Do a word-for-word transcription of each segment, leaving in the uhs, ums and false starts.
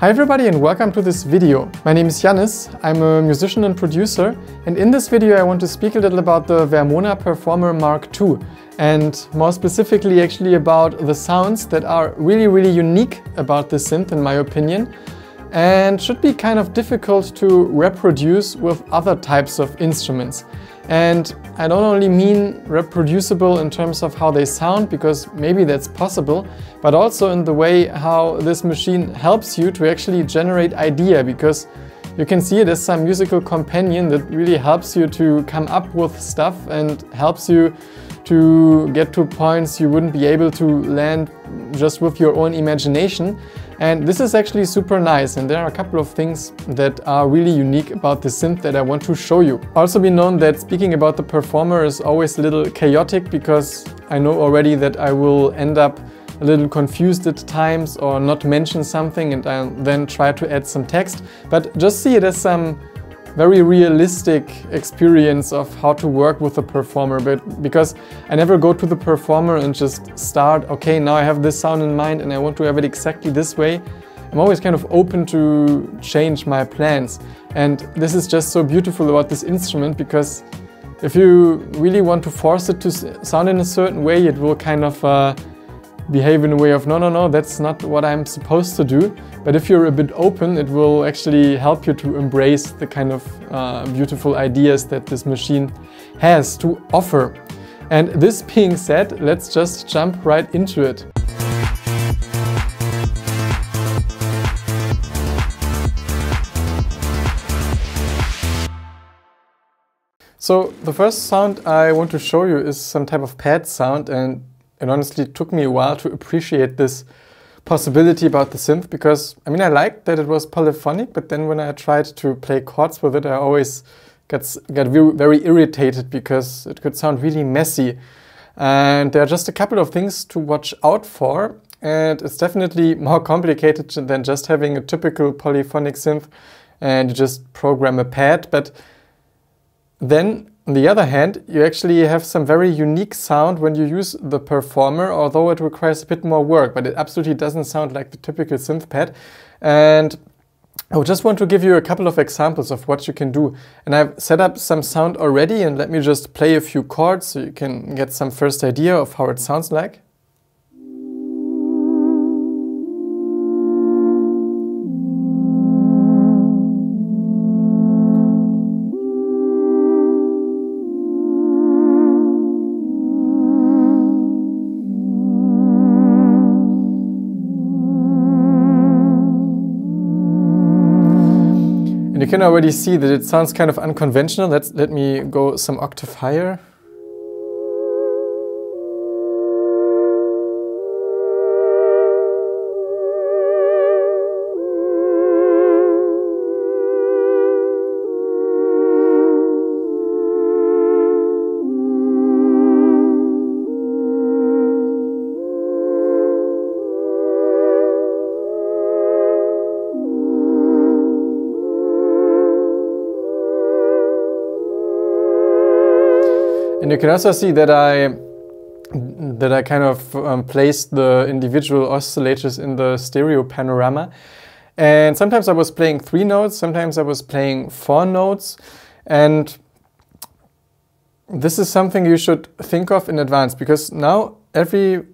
Hi everybody and welcome to this video. My name is Yannis, I'm a musician and producer, and in this video I want to speak a little about the Vermona Perfourmer Mark two, and more specifically actually about the sounds that are really really unique about this synth in my opinion, and should be kind of difficult to reproduce with other types of instruments. And I don't only mean reproducible in terms of how they sound, because maybe that's possible, but also in the way how this machine helps you to actually generate idea, because you can see it as some musical companion that really helps you to come up with stuff and helps you to get to points you wouldn't be able to land just with your own imagination. And this is actually super nice, and there are a couple of things that are really unique about the synth that I want to show you. Also be known that speaking about the Perfourmer is always a little chaotic, because I know already that I will end up a little confused at times or not mention something and I'll then try to add some text. But just see it as some very realistic experience of how to work with the Perfourmer, but because I never go to the Perfourmer and just start, okay, now I have this sound in mind and I want to have it exactly this way. I'm always kind of open to change my plans, and this is just so beautiful about this instrument, because if you really want to force it to sound in a certain way, it will kind of uh, behave in a way of no, no, no, that's not what I'm supposed to do. But if you're a bit open, it will actually help you to embrace the kind of uh, beautiful ideas that this machine has to offer. And this being said, let's just jump right into it. So the first sound I want to show you is some type of pad sound, and it honestly took me a while to appreciate this possibility about the synth, because I mean I liked that it was polyphonic, but then when I tried to play chords with it I always got, got very irritated, because it could sound really messy. And there are just a couple of things to watch out for, and it's definitely more complicated than just having a typical polyphonic synth and you just program a pad. But then on the other hand, you actually have some very unique sound when you use the Perfourmer, although it requires a bit more work, but it absolutely doesn't sound like the typical synth pad. And I would just want to give you a couple of examples of what you can do. And I've set up some sound already, and let me just play a few chords so you can get some first idea of how it sounds like. You can already see that it sounds kind of unconventional. Let's, let me go some octave higher. And you can also see that I that I kind of um, placed the individual oscillators in the stereo panorama. And sometimes I was playing three notes, sometimes I was playing four notes. And this is something you should think of in advance, because now every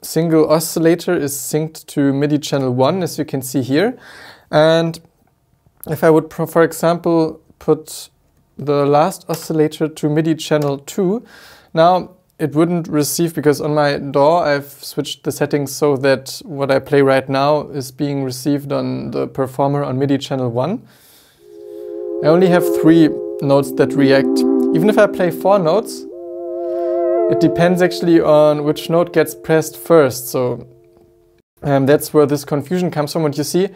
single oscillator is synced to MIDI channel one, as you can see here. And if I would, for example, put the last oscillator to MIDI channel two. Now it wouldn't receive, because on my D A W I've switched the settings so that what I play right now is being received on the Perfourmer on MIDI channel one. I only have three notes that react. Even if I play four notes, it depends actually on which note gets pressed first. So um, that's where this confusion comes from. And you see,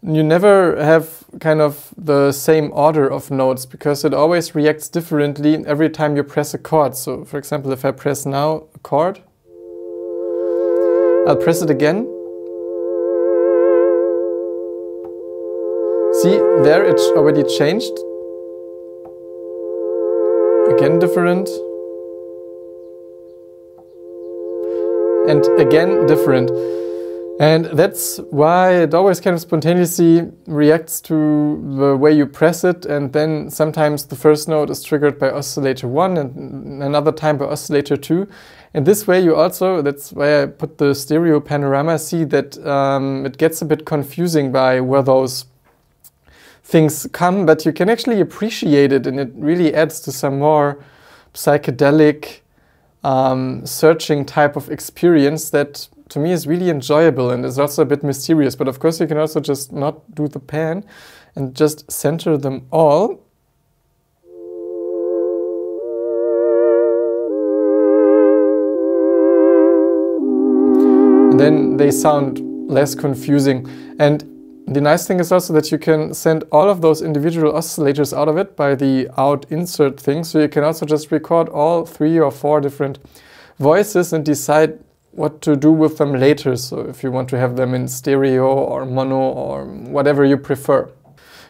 you never have kind of the same order of notes, because it always reacts differently every time you press a chord. So for example, if I press now a chord, I'll press it again. See, there it's already changed. Again different. And again different. And that's why it always kind of spontaneously reacts to the way you press it, and then sometimes the first note is triggered by oscillator one and another time by oscillator two. And this way you also, that's why I put the stereo panorama, see that um, it gets a bit confusing by where those things come, but you can actually appreciate it, and it really adds to some more psychedelic um, searching type of experience that to me is really enjoyable and is also a bit mysterious. But of course you can also just not do the pan and just center them all. And then they sound less confusing. And the nice thing is also that you can send all of those individual oscillators out of it by the out insert thing. So you can also just record all three or four different voices and decide what to do with them later, so if you want to have them in stereo or mono or whatever you prefer.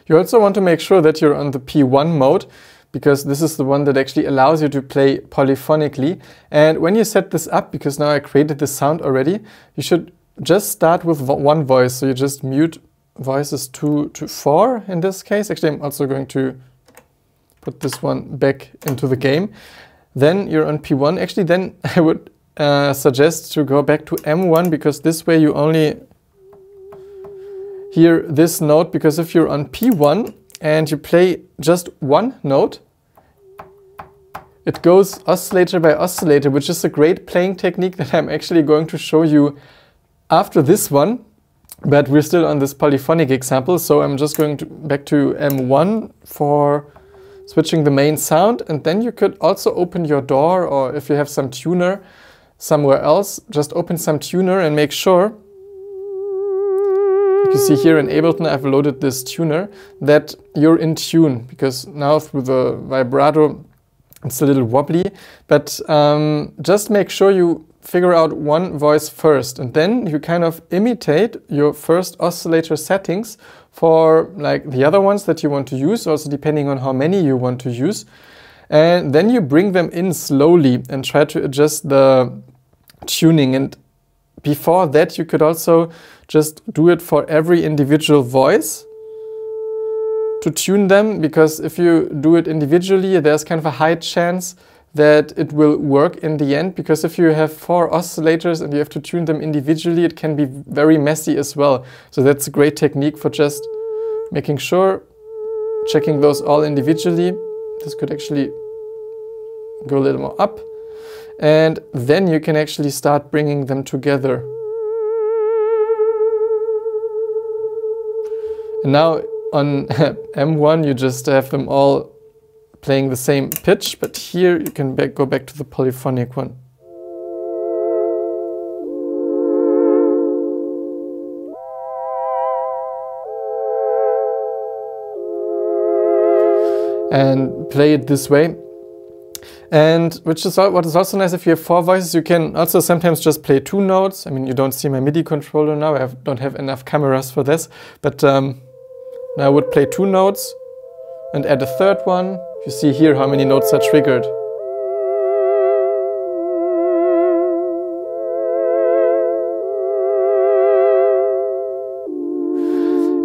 You also want to make sure that you're on the P one mode, because this is the one that actually allows you to play polyphonically. And when you set this up, because now I created this sound already, you should just start with one voice, so you just mute voices two to four in this case. Actually, I'm also going to put this one back into the game. Then you're on P one. Actually, then I would Uh, suggest to go back to M one, because this way you only hear this note, because if you're on P one and you play just one note, it goes oscillator by oscillator, which is a great playing technique that I'm actually going to show you after this one, but we're still on this polyphonic example, so I'm just going to back to M one for switching the main sound, and then you could also open your door, or if you have some tuner somewhere else, just open some tuner and make sure, like you see here in Ableton I've loaded this tuner, that you're in tune, because now through the vibrato it's a little wobbly, but um, just make sure you figure out one voice first, and then you kind of imitate your first oscillator settings for like the other ones that you want to use, also depending on how many you want to use. And then you bring them in slowly and try to adjust the tuning. And before that, you could also just do it for every individual voice to tune them, because if you do it individually, there's kind of a high chance that it will work in the end, because if you have four oscillators and you have to tune them individually, it can be very messy as well. So that's a great technique for just making sure, checking those all individually. This could actually go a little more up, and then you can actually start bringing them together. And now on M one you just have them all playing the same pitch, but here you can back, go back to the polyphonic one. And play it this way, and which is what is also nice. If you have four voices, you can also sometimes just play two notes. I mean, you don't see my MIDI controller now, I have, don't have enough cameras for this, but um, now I would play two notes and add a third one. You see here how many notes are triggered.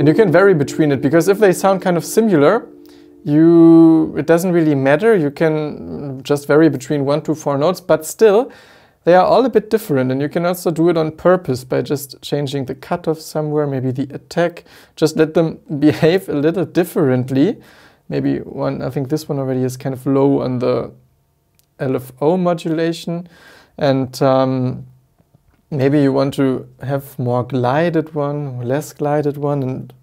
And you can vary between it, because if they sound kind of similar, You, it doesn't really matter, you can just vary between one to four notes, but still they are all a bit different, and you can also do it on purpose by just changing the cutoff somewhere, maybe the attack, just let them behave a little differently. Maybe one, I think this one already is kind of low on the L F O modulation, and um, maybe you want to have more glided one, less glided one, and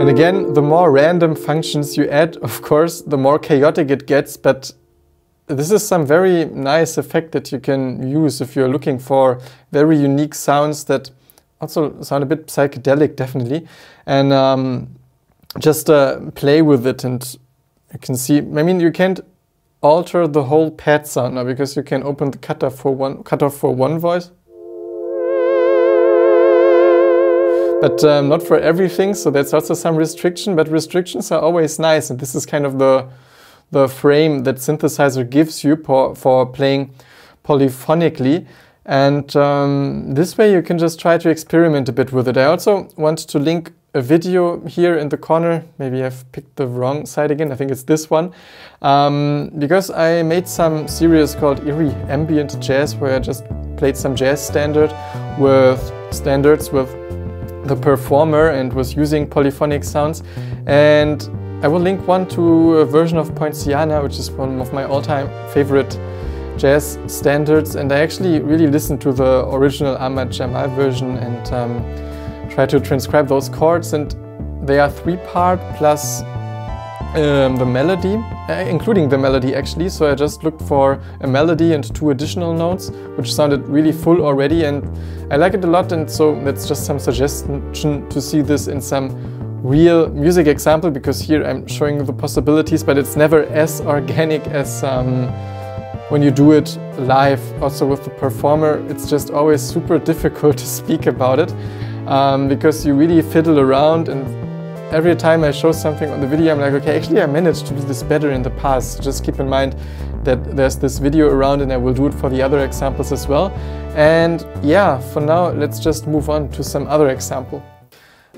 And again, the more random functions you add, of course, the more chaotic it gets, but this is some very nice effect that you can use if you're looking for very unique sounds that also sound a bit psychedelic, definitely. And um, just uh, play with it, and you can see, I mean, you can't alter the whole pad sound now, because you can open the cutoff for one, cutoff for one voice. but um, not for everything, so that's also some restriction, but restrictions are always nice, and this is kind of the, the frame that synthesizer gives you for, for playing polyphonically, and um, this way you can just try to experiment a bit with it. I also want to link a video here in the corner, maybe I've picked the wrong side again, I think it's this one, um, because I made some series called Eerie Ambient Jazz, where I just played some jazz standard with standards with the performer and was using polyphonic sounds, and I will link one to a version of Poinciana, which is one of my all-time favorite jazz standards, and I actually really listened to the original Ahmad Jamal version and um, try to transcribe those chords, and they are three-part plus um, the melody, uh, including the melody actually, so I just looked for a melody and two additional notes, which sounded really full already, and I like it a lot, and so that's just some suggestion to see this in some real music example, because here I'm showing you the possibilities, but it's never as organic as um, when you do it live, also with the performer. It's just always super difficult to speak about it, um, because you really fiddle around, and every time I show something on the video I'm like, okay, actually I managed to do this better in the past. Just keep in mind that there's this video around, and I will do it for the other examples as well. And yeah, for now let's just move on to some other example.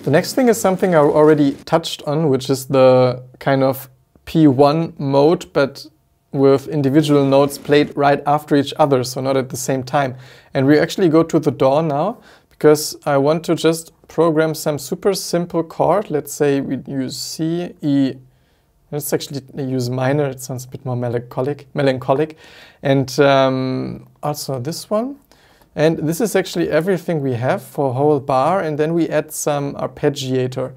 The next thing is something I already touched on, which is the kind of P one mode, but with individual notes played right after each other, so not at the same time. And we actually go to the door now, because I want to just program some super simple chord. Let's say we use C, E, let's actually use minor, it sounds a bit more melancholic, melancholic. and um, also this one. And this is actually everything we have for a whole bar, and then we add some arpeggiator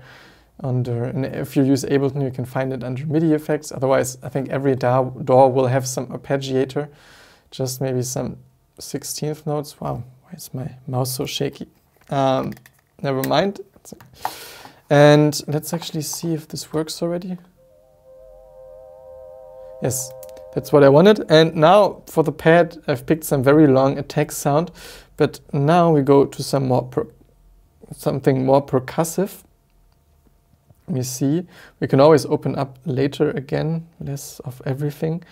under, and if you use Ableton you can find it under MIDI effects, otherwise I think every door will have some arpeggiator, just maybe some sixteenth notes. Wow, why is my mouse so shaky? Um, never mind. And let's actually see if this works already. Yes. That's what I wanted, and now for the pad I've picked some very long attack sound, but now we go to some more per something more percussive. Let me see, we can always open up later again, less of everything,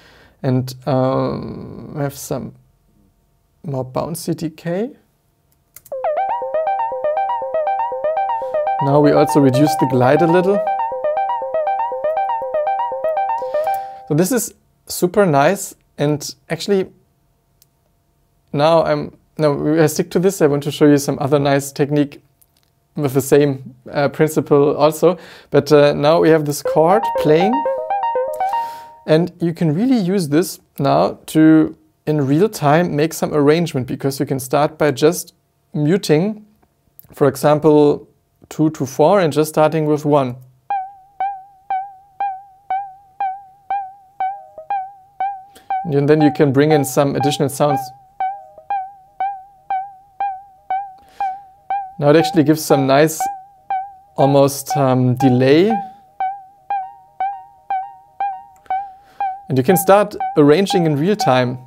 and um, have some more bouncy decay. Now we also reduce the glide a little. So this is super nice, and actually now I'm no I stick to this. I want to show you some other nice technique with the same uh, principle also, but uh, now we have this chord playing, and you can really use this now to in real time make some arrangement, because you can start by just muting, for example, two to four, and just starting with one. And then you can bring in some additional sounds. Now it actually gives some nice almost um, delay. And you can start arranging in real time.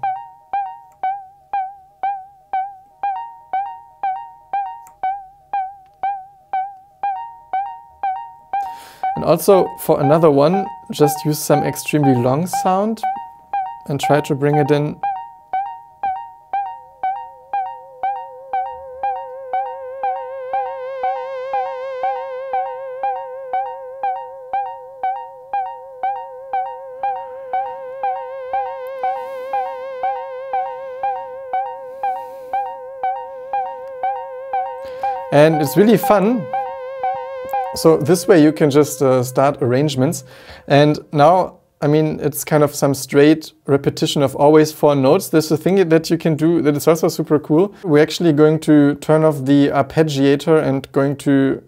And also for another one, just use some extremely long sound and try to bring it in. And it's really fun. So this way you can just uh, start arrangements. And now, I mean, it's kind of some straight repetition of always four notes. There's a thing that you can do that is also super cool. We're actually going to turn off the arpeggiator and going to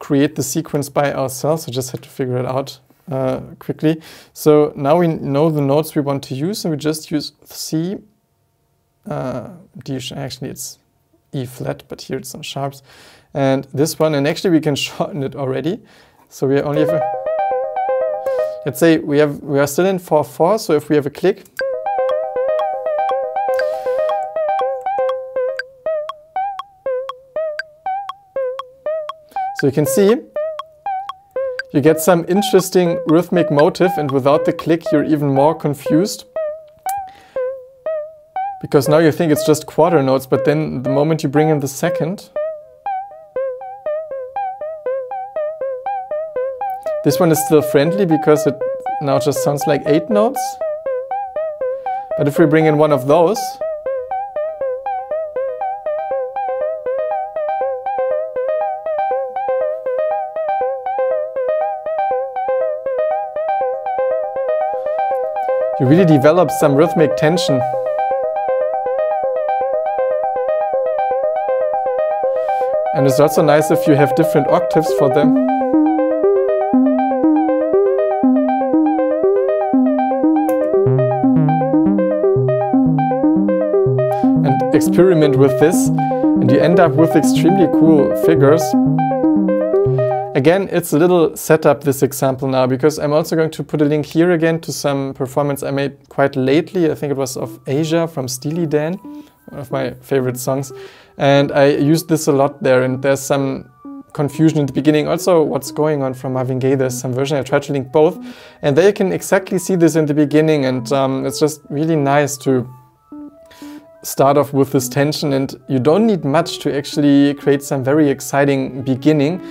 create the sequence by ourselves. I just had to figure it out uh, quickly. So now we know the notes we want to use, and we just use C, uh, D, actually it's E flat, but here it's on sharps, and this one, and actually we can shorten it already. So we only have a Let's say we have we are still in four four, so if we have a click, So you can see, you get some interesting rhythmic motive, and without the click you're even more confused. Because now you think it's just quarter notes, but then the moment you bring in the second, this one is still friendly because it now just sounds like eight notes. But if we bring in one of those, you really develop some rhythmic tension. And it's also nice if you have different octaves for them. And experiment with this, and you end up with extremely cool figures. Again, it's a little setup, this example now, because I'm also going to put a link here again to some performance I made quite lately. I think it was of Asia from Steely Dan, one of my favorite songs. And I used this a lot there, and there's some confusion at the beginning. Also, What's Going On from Marvin Gaye, there's some version. I tried to link both. And there you can exactly see this in the beginning, and um, it's just really nice to start off with this tension, and you don't need much to actually create some very exciting beginning.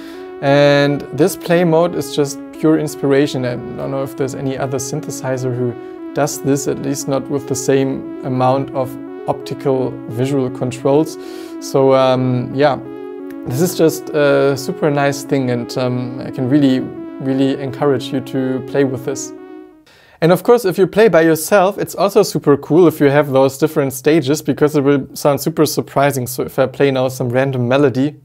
And this play mode is just pure inspiration. I don't know if there's any other synthesizer who does this, at least not with the same amount of optical visual controls. So um, yeah, this is just a super nice thing, and um, I can really, really encourage you to play with this. And of course, if you play by yourself, it's also super cool if you have those different stages, because it will sound super surprising. So if I play now some random melody,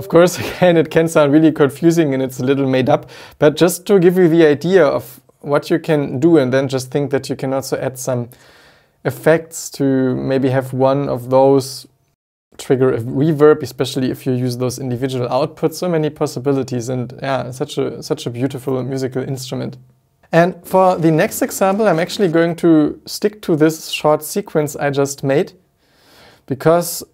of course, again, it can sound really confusing and it's a little made up, but just to give you the idea of what you can do, and then just think that you can also add some effects to maybe have one of those trigger a reverb, especially if you use those individual outputs. So many possibilities, and yeah, such a, such a beautiful musical instrument. And for the next example, I'm actually going to stick to this short sequence I just made, because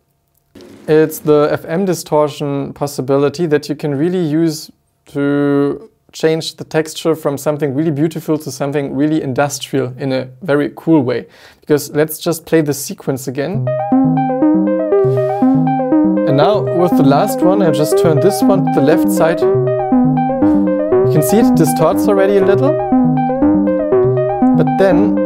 it's the F M distortion possibility that you can really use to change the texture from something really beautiful to something really industrial in a very cool way. Because let's just play the sequence again. And now with the last one, I just turn this one to the left side. You can see it distorts already a little. But then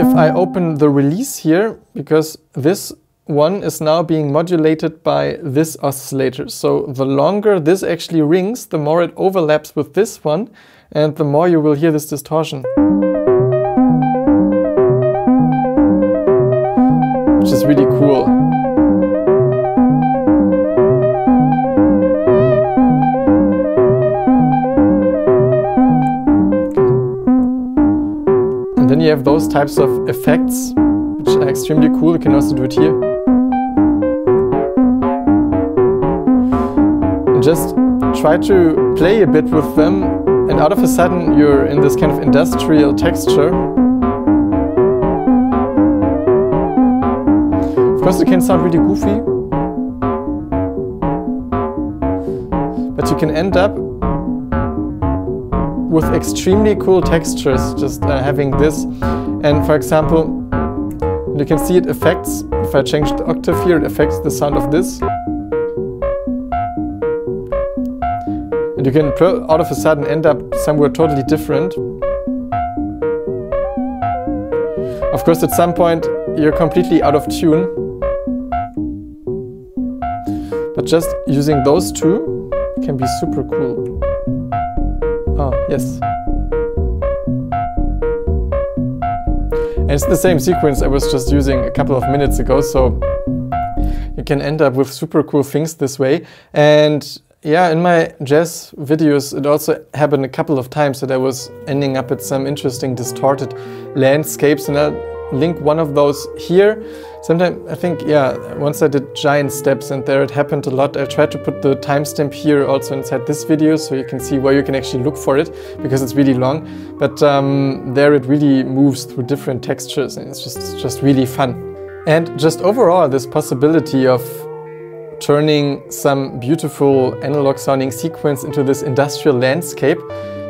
if I open the release here, because this one is now being modulated by this oscillator. So the longer this actually rings, the more it overlaps with this one, and the more you will hear this distortion. Which is really cool. And then you have those types of effects, which are extremely cool. You can also do it here. Just try to play a bit with them, and out of a sudden you're in this kind of industrial texture. Of course it can sound really goofy, but you can end up with extremely cool textures just uh, having this. And for example, you can see it affects, if I change the octave here, it affects the sound of this. You can all of a sudden end up somewhere totally different. Of course, at some point you're completely out of tune. But just using those two can be super cool. Oh, yes. And it's the same sequence I was just using a couple of minutes ago, so you can end up with super cool things this way. And yeah, in my jazz videos it also happened a couple of times that I was ending up at some interesting distorted landscapes, and I link one of those here. Sometimes I think, yeah, once I did Giant Steps and there it happened a lot. I tried to put the timestamp here also inside this video so you can see where you can actually look for it because it's really long. But um, there it really moves through different textures and it's just, it's just really fun. And just overall this possibility of turning some beautiful analog sounding sequence into this industrial landscape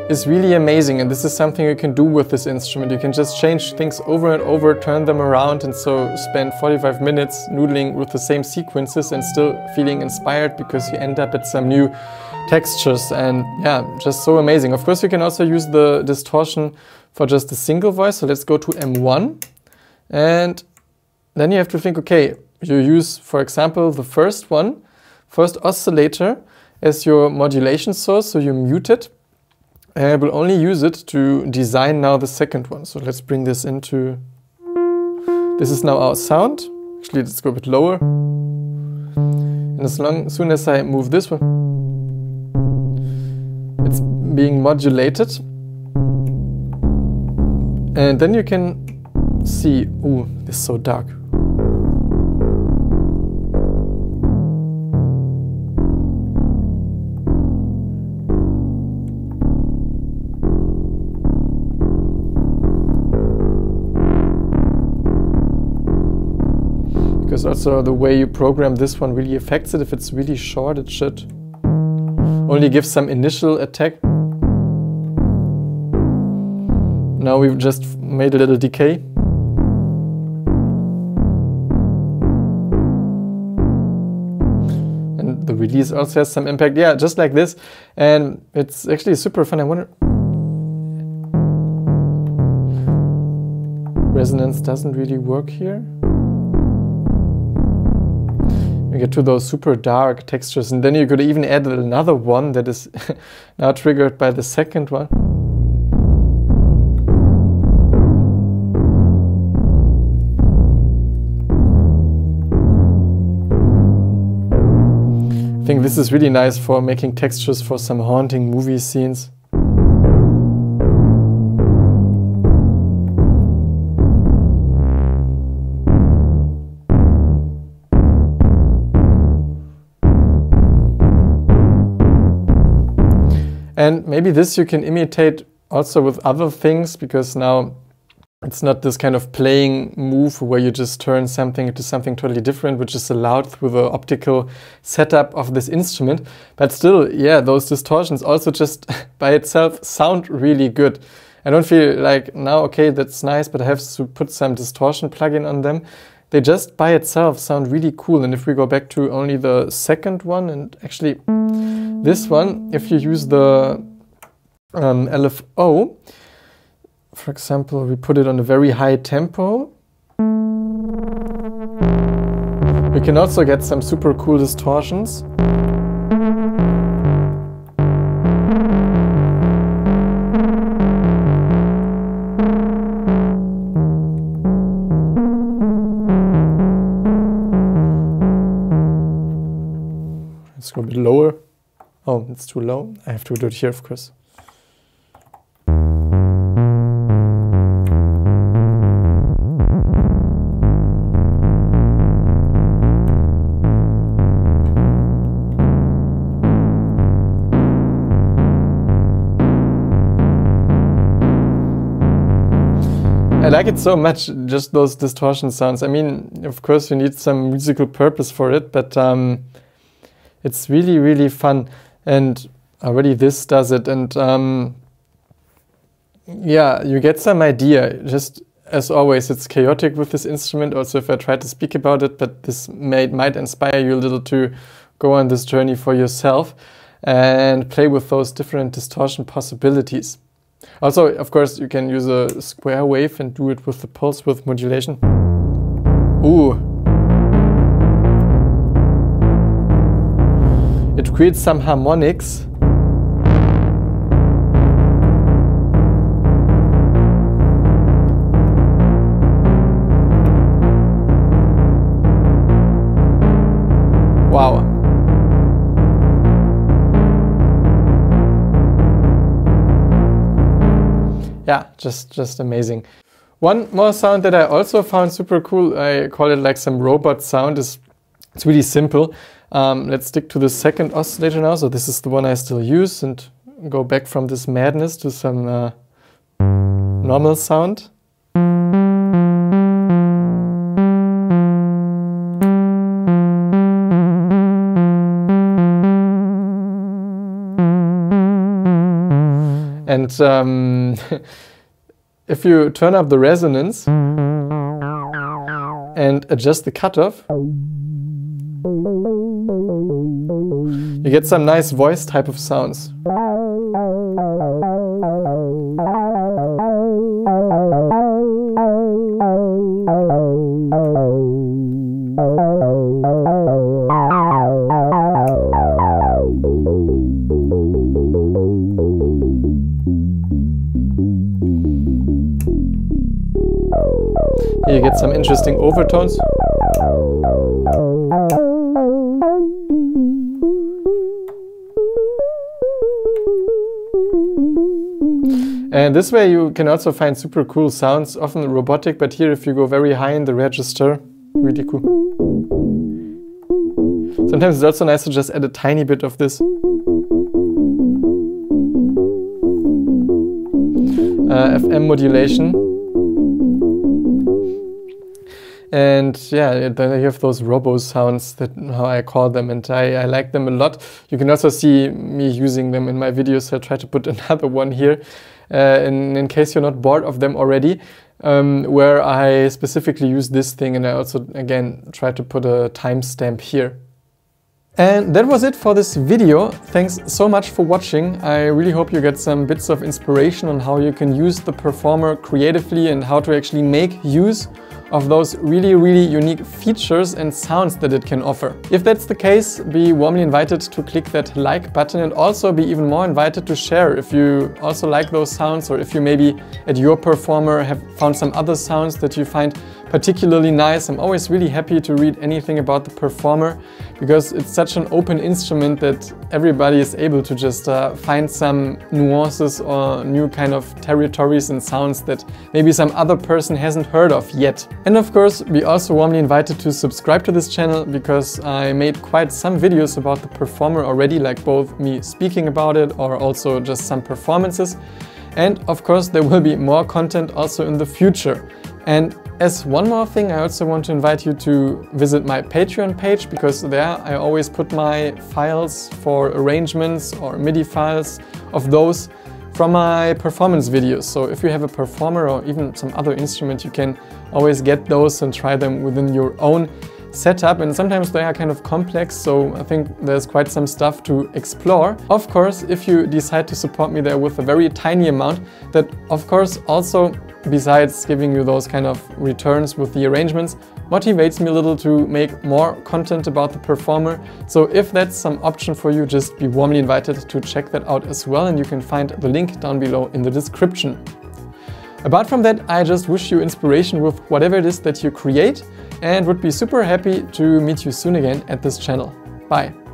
is really amazing, and this is something you can do with this instrument. You can just change things over and over, turn them around, and so spend forty-five minutes noodling with the same sequences and still feeling inspired because you end up at some new textures, and yeah, just so amazing. Of course you can also use the distortion for just a single voice, so let's go to M one, and then you have to think, okay, you use for example the first one, first oscillator as your modulation source, so you mute it. And I will only use it to design now the second one. So let's bring this into... This is now our sound. Actually, let's go a bit lower. And as long, soon as I move this one, it's being modulated. And then you can see... Ooh, this is so dark. Also the way you program this one really affects it. If it's really short, it should only give some initial attack. Now we've just made a little decay. And the release also has some impact. Yeah, just like this. And it's actually super fun. I wonder... Resonance doesn't really work here. You get to those super dark textures, and then you could even add another one that is now triggered by the second one. I think this is really nice for making textures for some haunting movie scenes. And maybe this you can imitate also with other things, because now it's not this kind of playing move where you just turn something into something totally different, which is allowed through the optical setup of this instrument. But still, yeah, those distortions also just by itself sound really good. I don't feel like now, okay, that's nice, but I have to put some distortion plugin on them. They just by itself sound really cool. And if we go back to only the second one, and actually this one, if you use the um, L F O, for example, we put it on a very high tempo, we can also get some super cool distortions. Let's go a bit lower. Oh, it's too low. I have to do it here, of course. I like it so much, just those distortion sounds. I mean, of course, you need some musical purpose for it, but um, it's really, really fun. And already this does it, and um, yeah, you get some idea. Just as always, it's chaotic with this instrument, also if I try to speak about it, but this may, might inspire you a little to go on this journey for yourself and play with those different distortion possibilities. Also, of course, you can use a square wave and do it with the pulse width modulation. Ooh. It creates some harmonics. Wow. Ja, just, just amazing. One more sound that I also found super cool, I call it like some robot sound, it's, it's really simple. Um, let's stick to the second oscillator now, so this is the one I still use, and go back from this madness to some uh, normal sound. And um, if you turn up the resonance and adjust the cutoff, you get some nice voice type of sounds. You get some interesting overtones. And this way you can also find super cool sounds, often robotic, but here if you go very high in the register, really cool. Sometimes it's also nice to just add a tiny bit of this. Uh, F M modulation. And yeah, then I have those robo sounds, that how I call them, and I, I like them a lot. You can also see me using them in my videos, so I'll try to put another one here, uh, in, in case you're not bored of them already, um, where I specifically use this thing, and I also, again, try to put a timestamp here. And that was it for this video. Thanks so much for watching. I really hope you get some bits of inspiration on how you can use the Perfourmer creatively and how to actually make use of those really, really unique features and sounds that it can offer. If that's the case, be warmly invited to click that like button, and also be even more invited to share if you also like those sounds, or if you maybe at your Perfourmer have found some other sounds that you find particularly nice. I'm always really happy to read anything about the Perfourmer, because it's such an open instrument that everybody is able to just uh, find some nuances or new kind of territories and sounds that maybe some other person hasn't heard of yet. And of course, be also warmly invited to subscribe to this channel, because I made quite some videos about the Perfourmer already, like both me speaking about it or also just some performances. And of course, there will be more content also in the future. And as one more thing, I also want to invite you to visit my Patreon page, because there I always put my files for arrangements or MIDI files of those from my performance videos. So if you have a Perfourmer or even some other instrument, you can always get those and try them within your own setup, and sometimes they are kind of complex, so I think there's quite some stuff to explore. Of course, if you decide to support me there with a very tiny amount, that of course also, besides giving you those kind of returns with the arrangements, motivates me a little to make more content about the Perfourmer. So if that's some option for you, just be warmly invited to check that out as well, and you can find the link down below in the description. Apart from that, I just wish you inspiration with whatever it is that you create, and would be super happy to meet you soon again at this channel. Bye!